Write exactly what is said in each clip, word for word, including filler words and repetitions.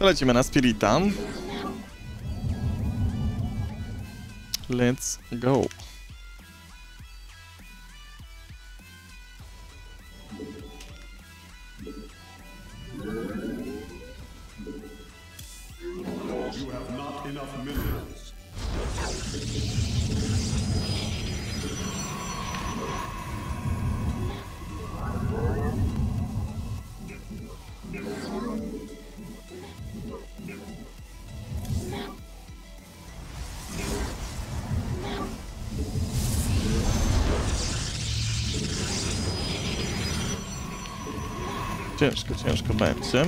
Lecimy na Spirita. Let's go. Ciężko, ciężko będzie.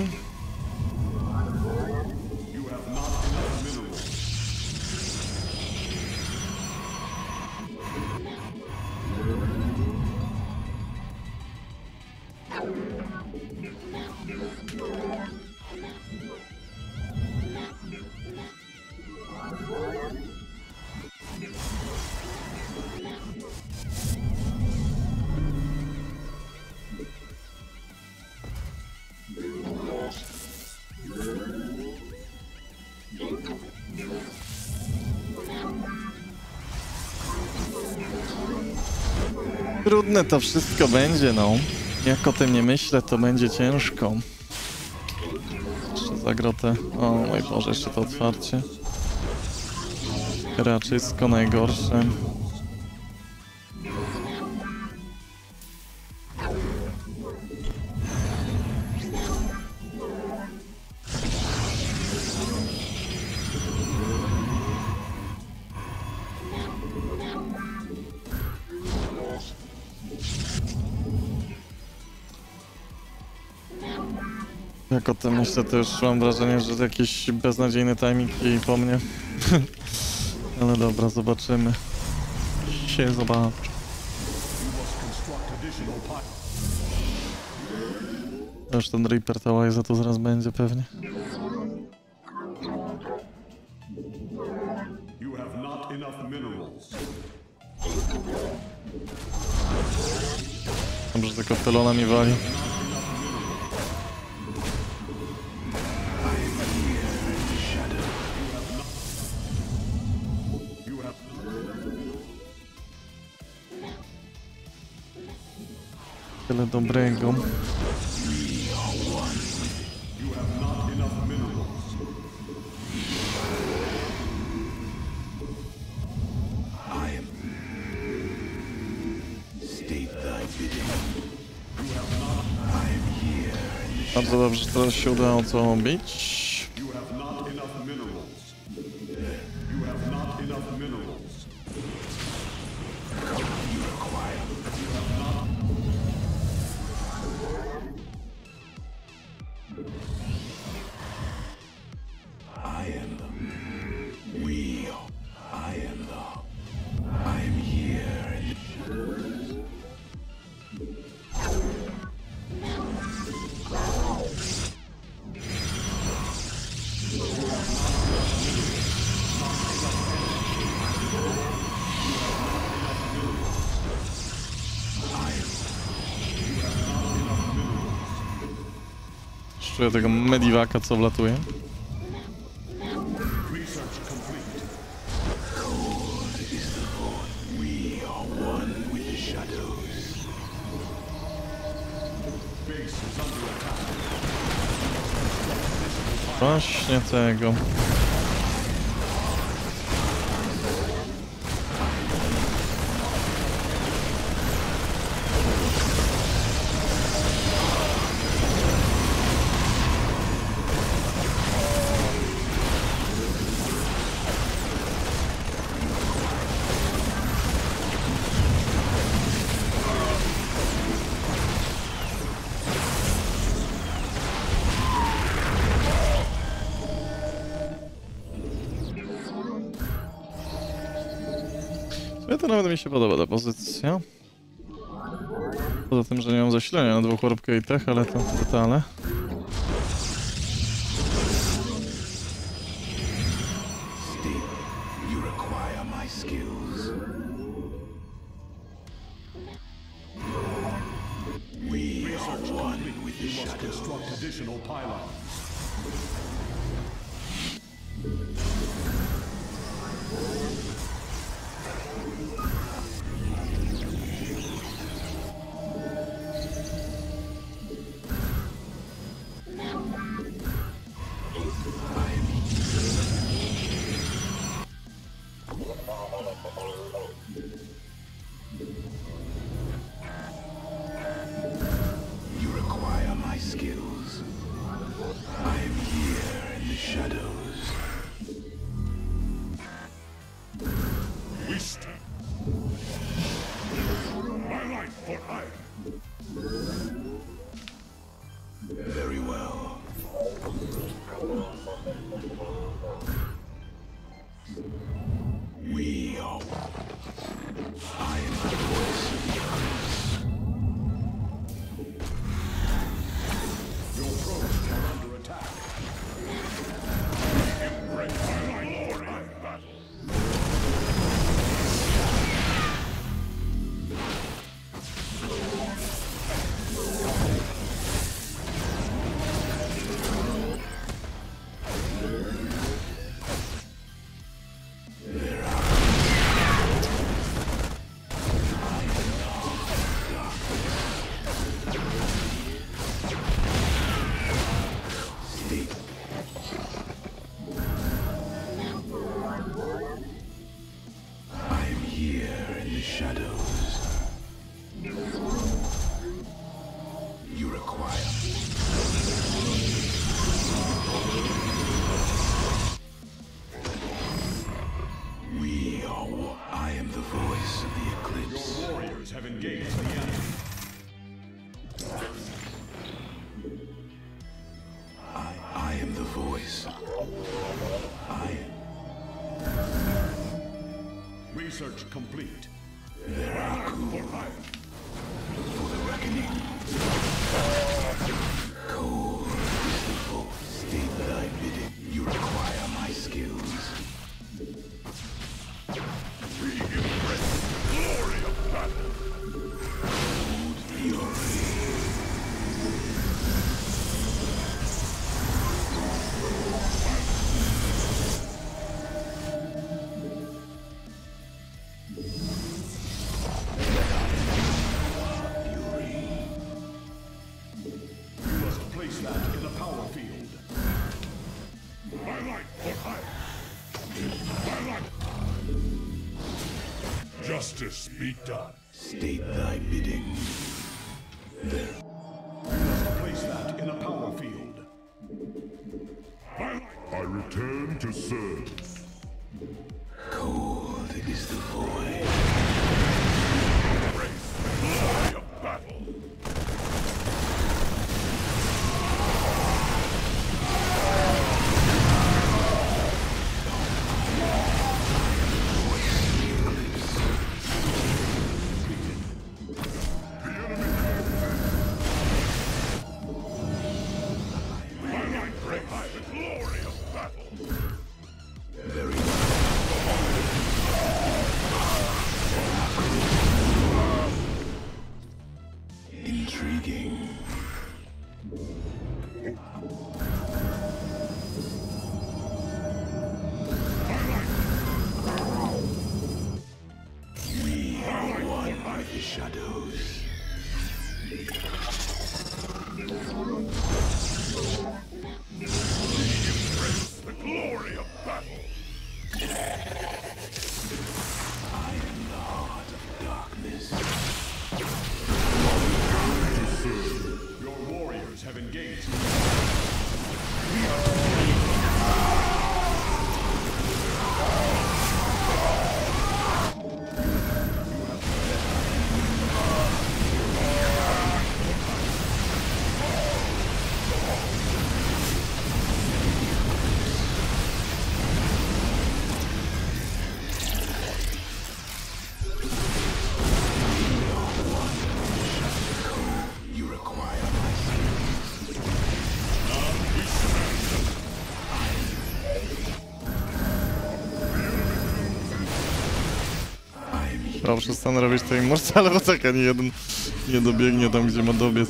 Trudne to wszystko będzie, no. Jak o tym nie myślę, to będzie ciężko. Jeszcze zagrotę. O mój Boże, jeszcze to otwarcie. Raczysko najgorsze. Jak o tym myślę, to już mam wrażenie, że to jakiś beznadziejny timing i po mnie. Ale dobra, zobaczymy. Się zobaczy. Już ten Reaper Taway za to zaraz będzie pewnie. Dobrze, tylko Felona mi wali. Tyle dobrego. Bardzo dobrze, że teraz się udało co bić. Czuję tego Medivaka, co wlatuje. Właśnie tego. To nawet mi się podoba ta pozycja. Poza tym, że nie mam zasilania na dwuchorobkę i tech, ale to detale. You require my skills. I am here in the shadows. Waste my life for iron. Very well. We are one. I am the voice of darkness. Your probes are under attack. Embrace my glory in battle. Research complete. There are cool. For the reckoning. Cold is the fourth state that I bidding. You require my skills. We embrace the glory of battle. Cold fury. Justice be done. State thy bidding. There. You must place that in a power field. I, I return to serve. Cold is the void. Embrace the glory of battle. Ja przestanę robić to Immortale, bo tak ani jeden nie dobiegnie tam, gdzie ma dobiec.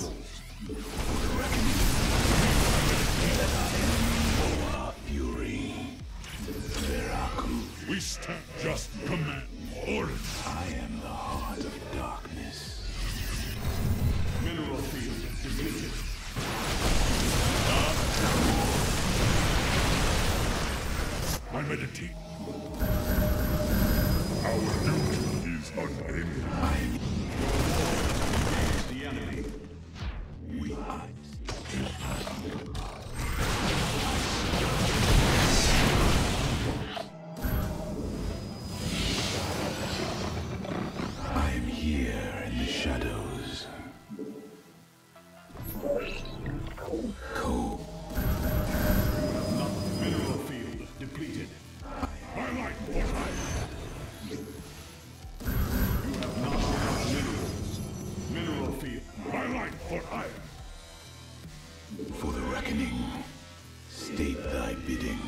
Our unending. The enemy. We are. I am here in the shadows. Cold. Mineral field depleted. My light fortified. You have not enough minerals. Mineral field. My light for iron. For the reckoning, state thy bidding.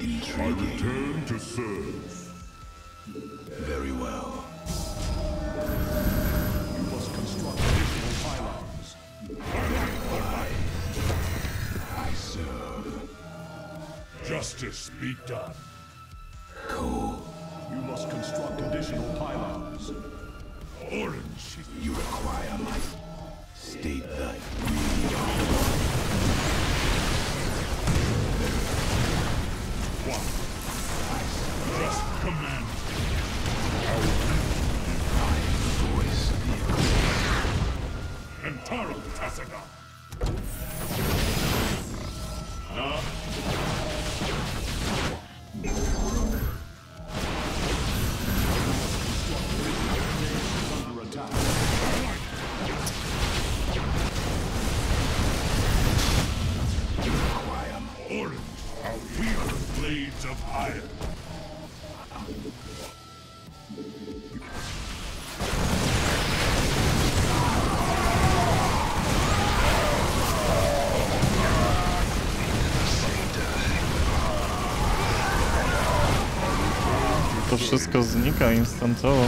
Intriguing. I return to serve. Very well. You must construct additional pylons. My light for iron. I serve. Justice be done. Cool. You must construct additional pylons. Orange. You require my state thy greed. One. Just command. I am the voice of the earth. Antaro Tassega. Nah. Of iron. To wszystko znika instantowo.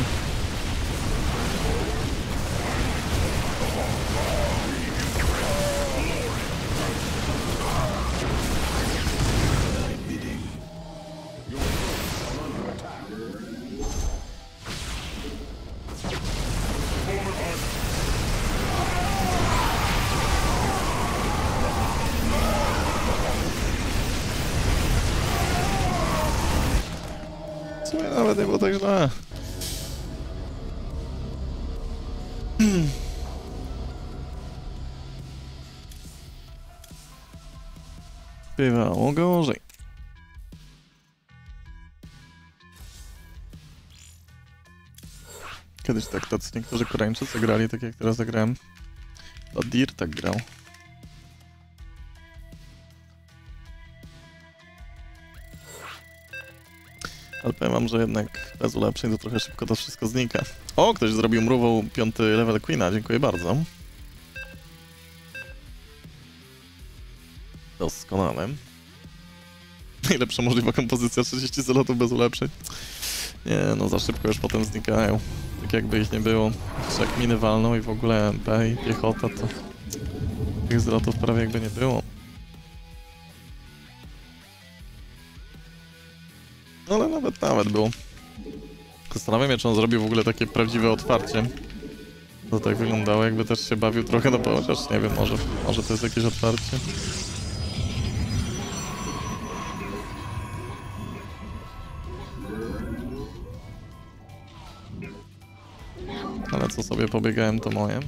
Nawet nie było tak źle. Bywało gorzej. Kiedyś tak tacy niektórzy Koreańczycy grali, tak jak teraz zagrałem. To Dir tak grał. Ale powiem wam, że jednak bez ulepszeń to trochę szybko to wszystko znika. O, ktoś zrobił mrówą piąty level Queena, dziękuję bardzo. Doskonale. Najlepsza możliwa kompozycja, trzydzieści zalotów bez ulepszeń. Nie no, za szybko już potem znikają. Tak jakby ich nie było. Jeszcze jak miny walną i w ogóle M P i piechota, to tych zalotów prawie jakby nie było. Ale nawet, nawet był. Zastanawiam się, czy on zrobił w ogóle takie prawdziwe otwarcie. To tak wyglądało, jakby też się bawił trochę, no bo chociaż nie wiem, może, może to jest jakieś otwarcie. Ale co sobie pobiegałem, to moje.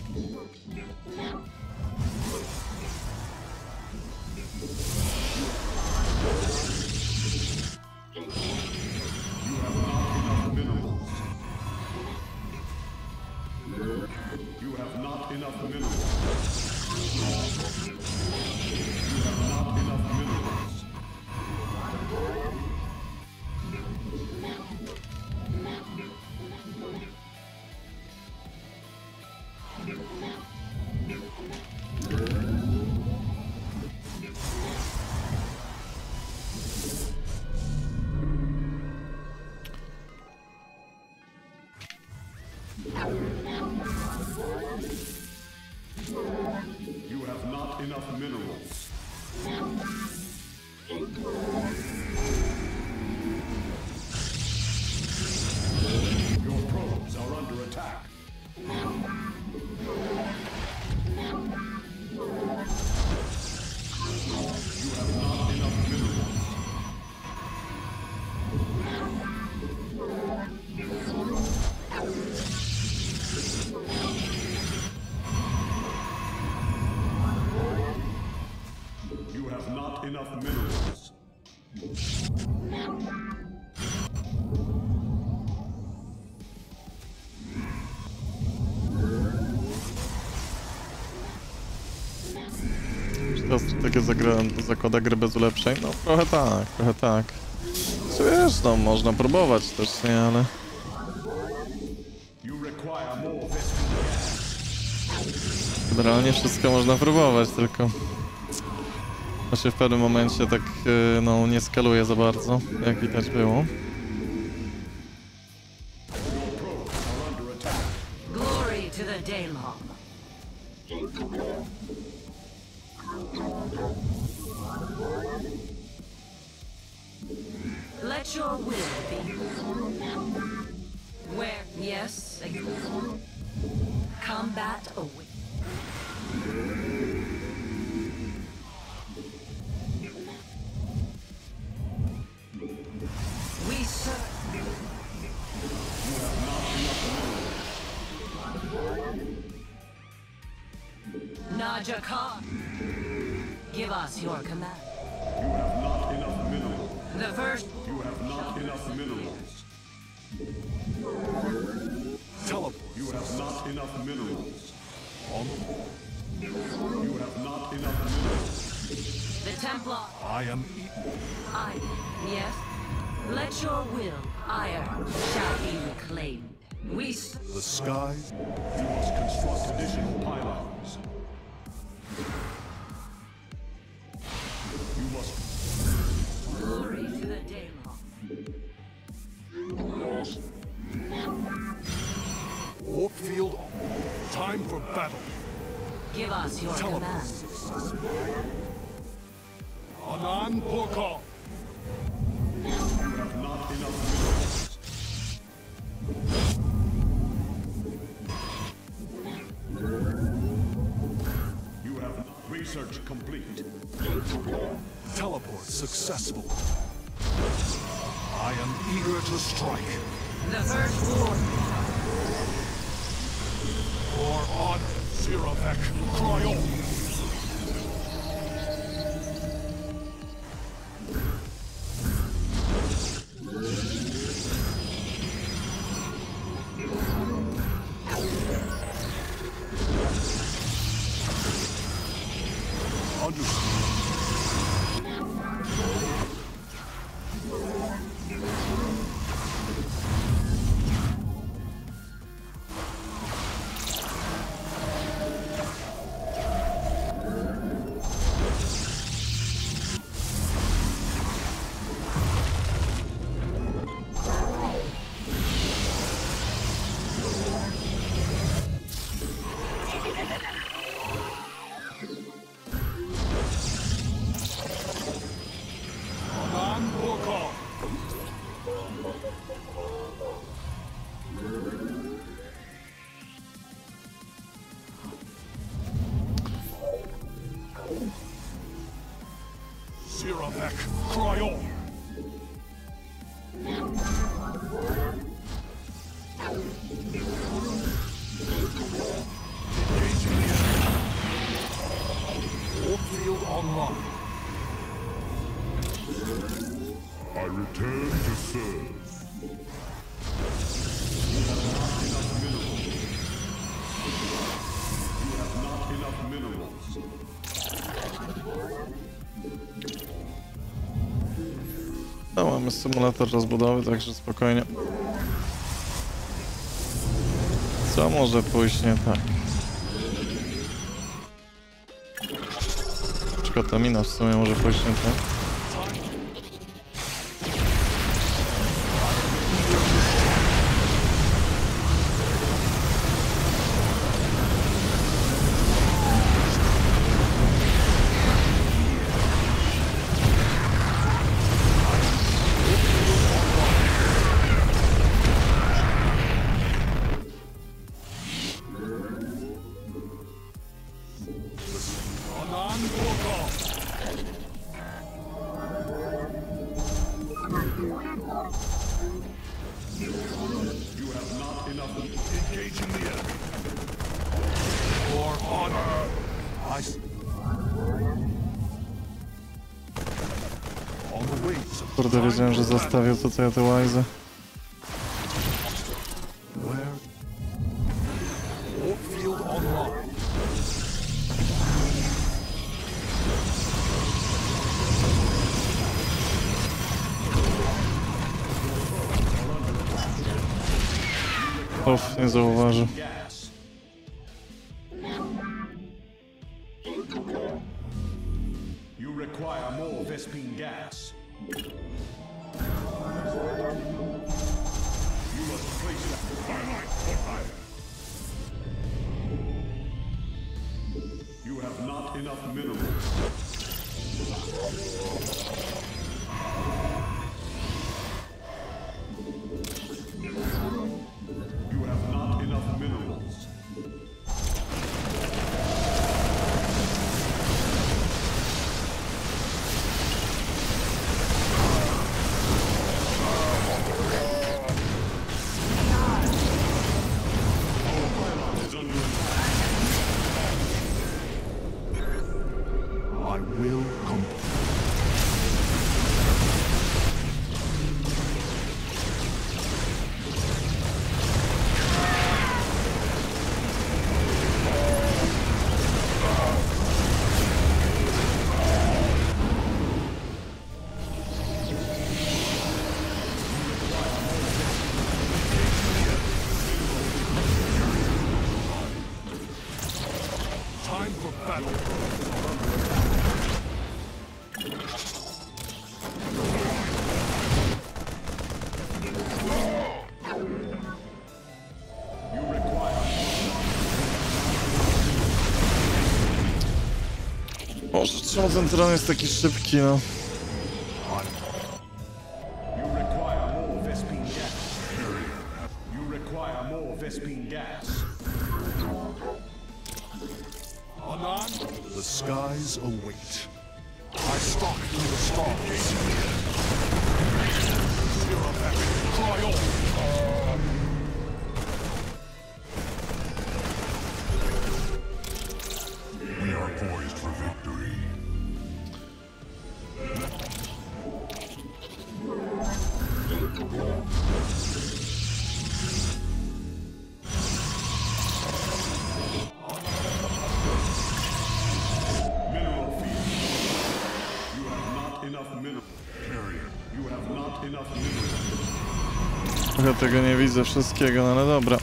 you have not enough minerals. Czy to takie zagrałem do zakłada gry bez ulepszeń? No trochę tak, trochę tak. Wiesz, no można próbować też, nie, ale... Generalnie wszystko można próbować, tylko... To się w pewnym momencie tak, no, nie skaluje za bardzo, jak widać było. Let your will be. Where, yes, combat away. We serve. Naja Khan, give us your command. You have not enough minerals. The first. You have not enough minerals. Teleport. You have not enough minerals. On the board. You have not enough minerals. The Templar. I am equal. I. Yes. Let your will, iron, shall be reclaimed. We. The sky. You must construct additional pylons. You must. Glory to the day long. Warp field. Time for battle. Give us your command. Anan Porkal. You have not enough minerals. You have research complete. Teleport successful. I am eager to strike. The first war. Or on Sirovec Cryo. No, mamy symulator rozbudowy, także spokojnie. Co może pójść nie tak? Tylko ta mina w sumie może pójść nie tak. Kurde, wiedziałem, że zostawił tutaj te łajzy. Off, nie zauważył. Czemu ten tron jest taki szybki, no? Ja tego nie widzę wszystkiego, no ale dobra.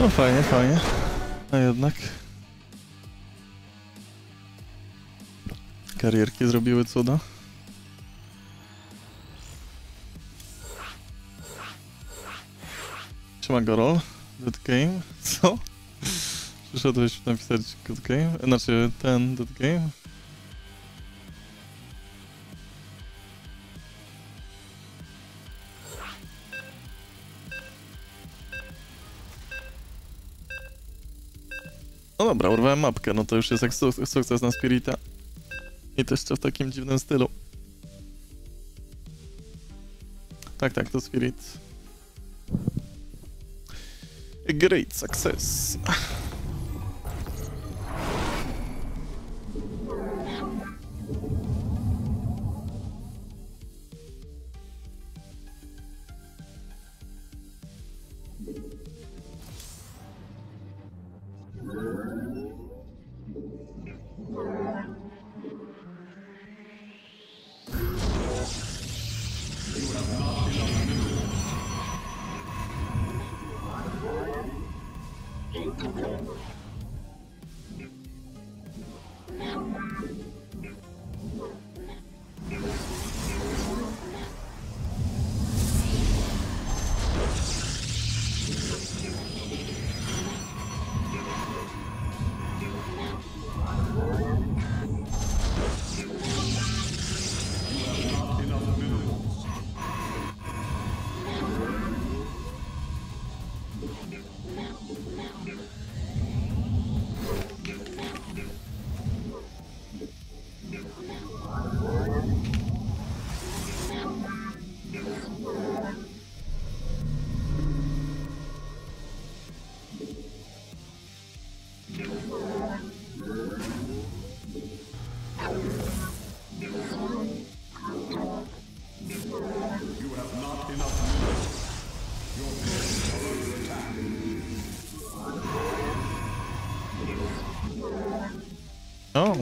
No fajnie, fajnie. A jednak... Karierki zrobiły cuda. Trzyma go roll. Dead game. Co? Przyszedłeś napisać good game? Znaczy ten dead game? No dobra, urwałem mapkę, no to już jest jak suk sukces na Spirita. I to jeszcze w takim dziwnym stylu. Tak, tak, to Spirit. Great success. O!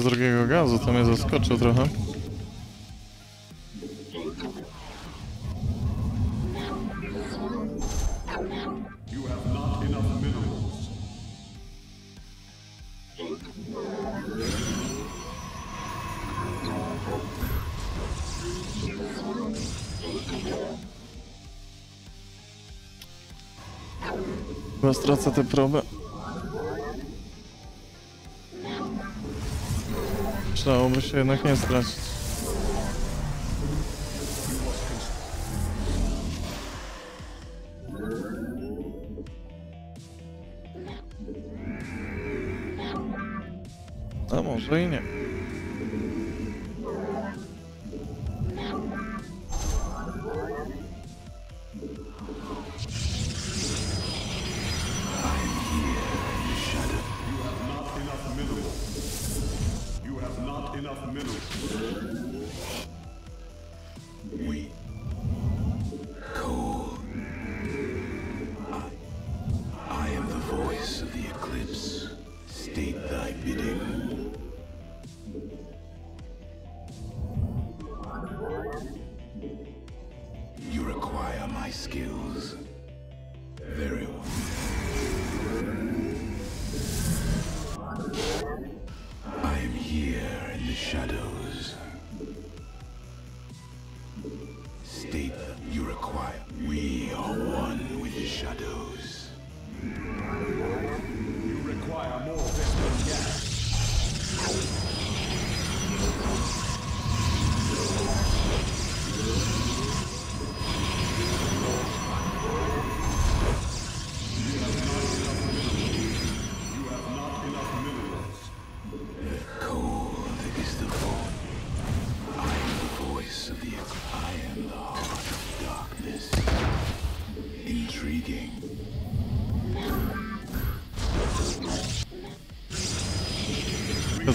Z drugiego gazu to mnie zaskoczył trochę. Chyba stracę tę probę. Dałoby się jednak nie stracić. A może i nie.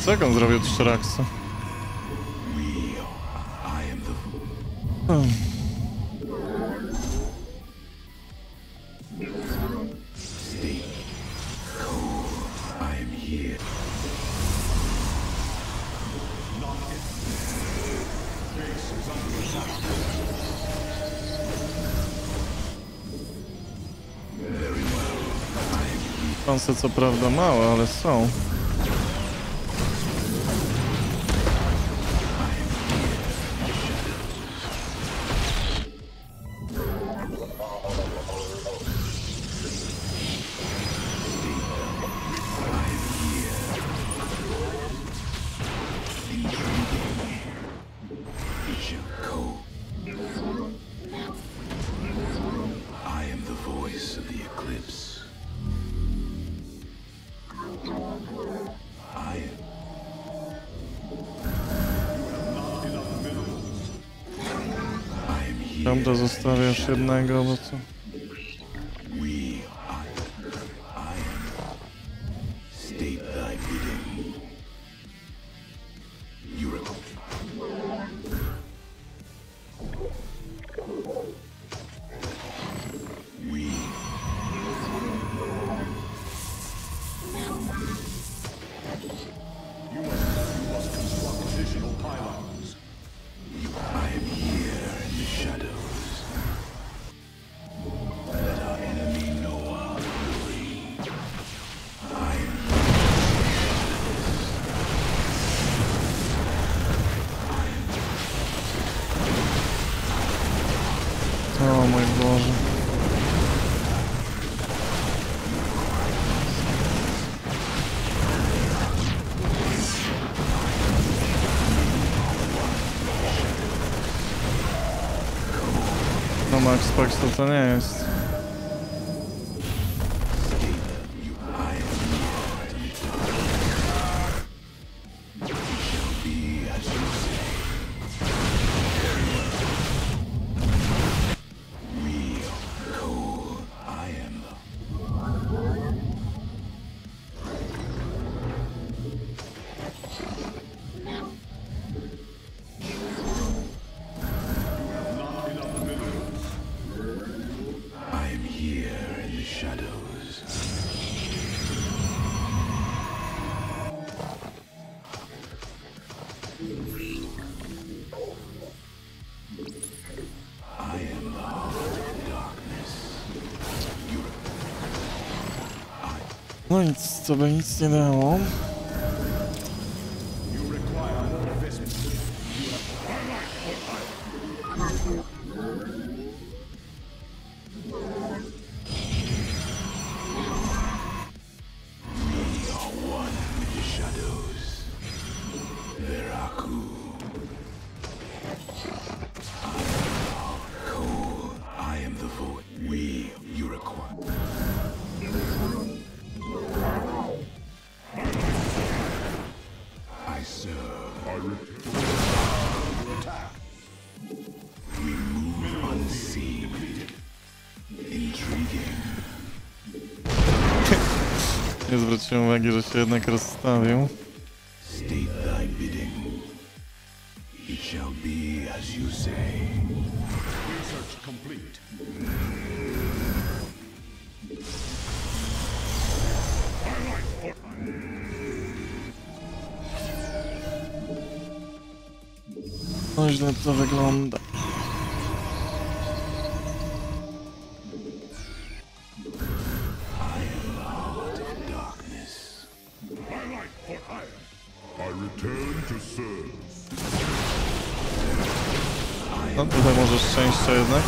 Co jak on zrobił od Shraxa? Szanse co prawda małe, ale są. Dobra, zostawiasz jednego, bo co? Xbox to to nie jest. No nic, co by nic nie dało. Nie zwróciłem uwagi, że się jednak rozstawił. No źle to wygląda. No tutaj może szczęście jednak.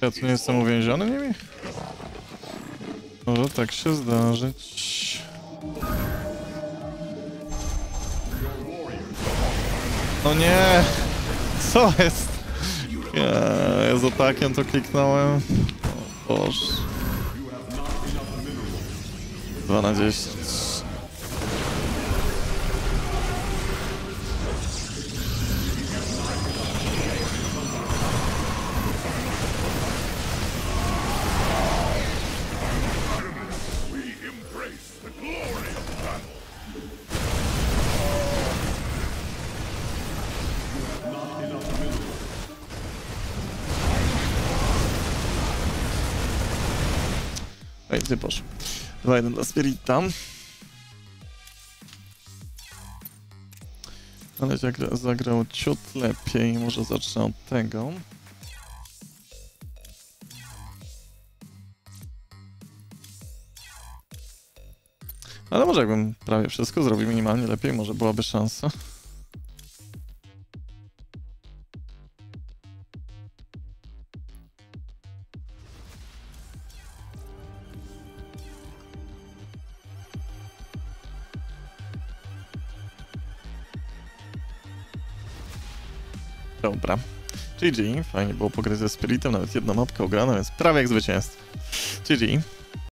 Ja tu nie jestem uwięziony nimi? Może tak się zdarzyć. No nie! Co jest? Ja, ja z atakiem to kliknąłem. O Boże. dwa na dziesięć. Ej, ty poszło. dwa jeden dla Spirita. Ale zagra zagrał ciut lepiej, może zacznę od tego. Ale może jakbym prawie wszystko zrobił minimalnie lepiej, może byłaby szansa. Dobra, G G, fajnie było pograć ze Spiritem, nawet jedną mapkę ograną, więc prawie jak zwycięstwo. G G.